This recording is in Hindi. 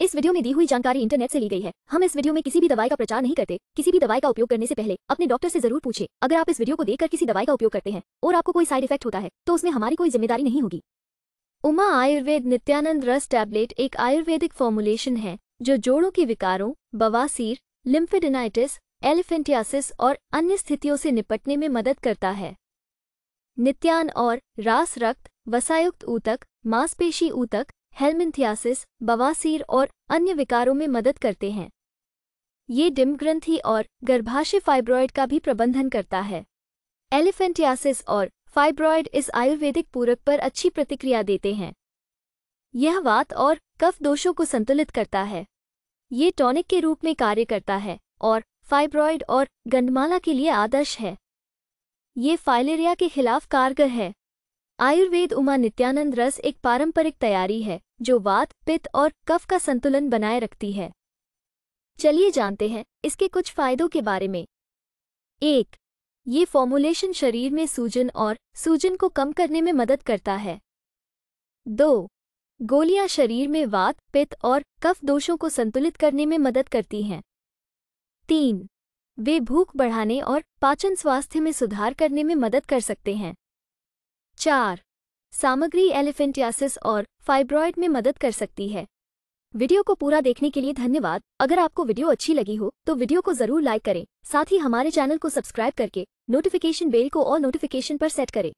इस वीडियो में दी हुई जानकारी इंटरनेट से ली गई है। हम इस वीडियो में किसी भी दवाई का प्रचार नहीं करते। किसी भी दवाई का उपयोग करने से पहले अपने डॉक्टर से जरूर पूछें। अगर आप इस वीडियो को देखकर किसी दवाई का उपयोग करते हैं और आपको कोई साइड इफेक्ट होता है तो उसमें हमारी कोई जिम्मेदारी नहीं होगी। उमा आयुर्वेद नित्यानंद रस टैबलेट एक आयुर्वेदिक फॉर्मुलेशन है जो जोड़ों के विकारों, बवासीर, लिम्फेडेनाइटिस, एलिफेंटियासिस और अन्य स्थितियों से निपटने में मदद करता है। नित्यान और रास रक्त, वसायुक्त ऊतक, मांसपेशी ऊतक, हेल्मिंथियासिस, बवासीर और अन्य विकारों में मदद करते हैं। ये डिम्बग्रंथि और गर्भाशय फाइब्रॉयड का भी प्रबंधन करता है। एलिफेंटियासिस और फाइब्रॉयड इस आयुर्वेदिक पूरक पर अच्छी प्रतिक्रिया देते हैं। यह वात और कफ दोषों को संतुलित करता है। ये टॉनिक के रूप में कार्य करता है और फाइब्रॉयड और गंडमाला के लिए आदर्श है। ये फाइलेरिया के खिलाफ कारगर है। आयुर्वेद उमा नित्यानंद रस एक पारंपरिक तैयारी है जो वात, पित्त और कफ का संतुलन बनाए रखती है। चलिए जानते हैं इसके कुछ फायदों के बारे में। 1. ये फॉर्मुलेशन शरीर में सूजन और सूजन को कम करने में मदद करता है। 2. गोलियां शरीर में वात, पित्त और कफ दोषों को संतुलित करने में मदद करती हैं। 3. वे भूख बढ़ाने और पाचन स्वास्थ्य में सुधार करने में मदद कर सकते हैं। 4. सामग्री एलिफेंटियासिस और फाइब्रॉयड में मदद कर सकती है। वीडियो को पूरा देखने के लिए धन्यवाद। अगर आपको वीडियो अच्छी लगी हो तो वीडियो को जरूर लाइक करें। साथ ही हमारे चैनल को सब्सक्राइब करके नोटिफिकेशन बेल को और नोटिफिकेशन पर सेट करें।